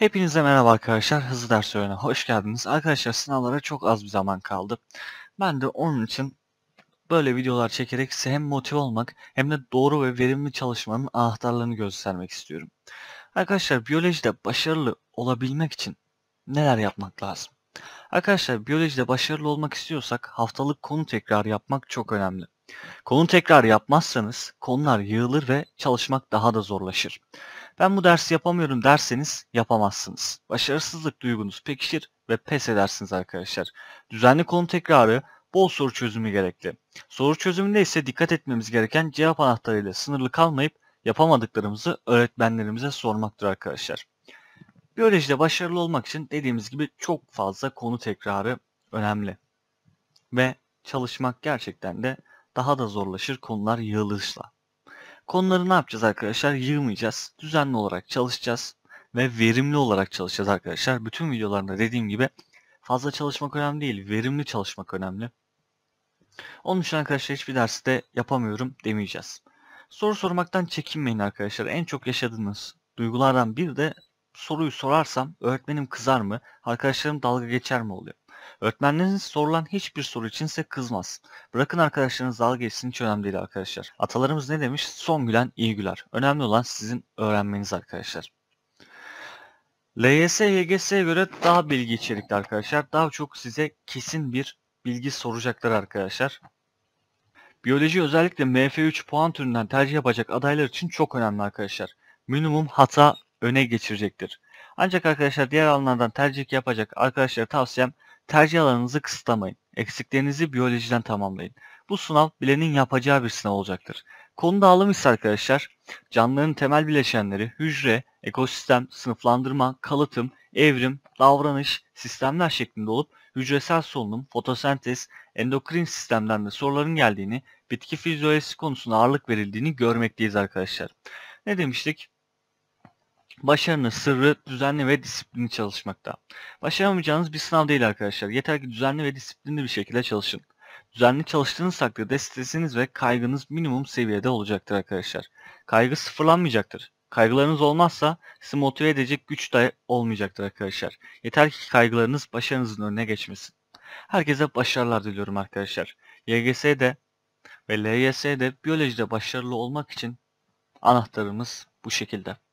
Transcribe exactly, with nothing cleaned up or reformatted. Hepinize merhaba arkadaşlar. Hızlı Ders Öğren'e hoş geldiniz. Arkadaşlar sınavlara çok az bir zaman kaldı. Ben de onun için böyle videolar çekerek size hem motive olmak hem de doğru ve verimli çalışmanın anahtarlarını göstermek istiyorum. Arkadaşlar biyolojide başarılı olabilmek için neler yapmak lazım? Arkadaşlar biyolojide başarılı olmak istiyorsak haftalık konu tekrar yapmak çok önemli. Konu tekrar yapmazsanız konular yığılır ve çalışmak daha da zorlaşır. Ben bu dersi yapamıyorum derseniz yapamazsınız. Başarısızlık duygunuz pekişir ve pes edersiniz arkadaşlar. Düzenli konu tekrarı, bol soru çözümü gerekli. Soru çözümünde ise dikkat etmemiz gereken cevap anahtarıyla sınırlı kalmayıp yapamadıklarımızı öğretmenlerimize sormaktır arkadaşlar. Biyolojide başarılı olmak için dediğimiz gibi çok fazla konu tekrarı önemli. Ve çalışmak gerçekten de daha da zorlaşır konular yığılışla. Konuları ne yapacağız arkadaşlar? Yığmayacağız. Düzenli olarak çalışacağız. Ve verimli olarak çalışacağız arkadaşlar. Bütün videolarında dediğim gibi fazla çalışmak önemli değil. Verimli çalışmak önemli. Onun için arkadaşlar hiçbir dersi de yapamıyorum demeyeceğiz. Soru sormaktan çekinmeyin arkadaşlar. En çok yaşadığınız duygulardan biri de soruyu sorarsam öğretmenim kızar mı? Arkadaşlarım dalga geçer mi oluyor? Öğretmenleriniz sorulan hiçbir soru için size kızmaz. Bırakın arkadaşlarınız dalga geçsin, hiç önemli değil arkadaşlar. Atalarımız ne demiş? Son gülen iyi güler. Önemli olan sizin öğrenmeniz arkadaşlar. L Y S, Y G S'ye göre daha bilgi içerikli arkadaşlar. Daha çok size kesin bir bilgi soracaklar arkadaşlar. Biyoloji özellikle M F üç puan türünden tercih yapacak adaylar için çok önemli arkadaşlar. Minimum hata öne geçirecektir. Ancak arkadaşlar diğer alanlardan tercih yapacak arkadaşlara tavsiyem tercih alanınızı kısıtlamayın. Eksiklerinizi biyolojiden tamamlayın. Bu sınav bilenin yapacağı bir sınav olacaktır. Konu dağılımı ise arkadaşlar canlıların temel bileşenleri, hücre, ekosistem, sınıflandırma, kalıtım, evrim, davranış, sistemler şeklinde olup hücresel solunum, fotosentez, endokrin sistemden de soruların geldiğini, bitki fizyolojisi konusuna ağırlık verildiğini görmekteyiz arkadaşlar. Ne demiştik? Başarının sırrı düzenli ve disiplinli çalışmakta. Başaramayacağınız bir sınav değil arkadaşlar. Yeter ki düzenli ve disiplinli bir şekilde çalışın. Düzenli çalıştığınız takdirde stresiniz ve kaygınız minimum seviyede olacaktır arkadaşlar. Kaygı sıfırlanmayacaktır. Kaygılarınız olmazsa sizi motive edecek güç de olmayacaktır arkadaşlar. Yeter ki kaygılarınız başarınızın önüne geçmesin. Herkese başarılar diliyorum arkadaşlar. Y G S'de ve L Y S'de biyolojide başarılı olmak için anahtarımız bu şekilde.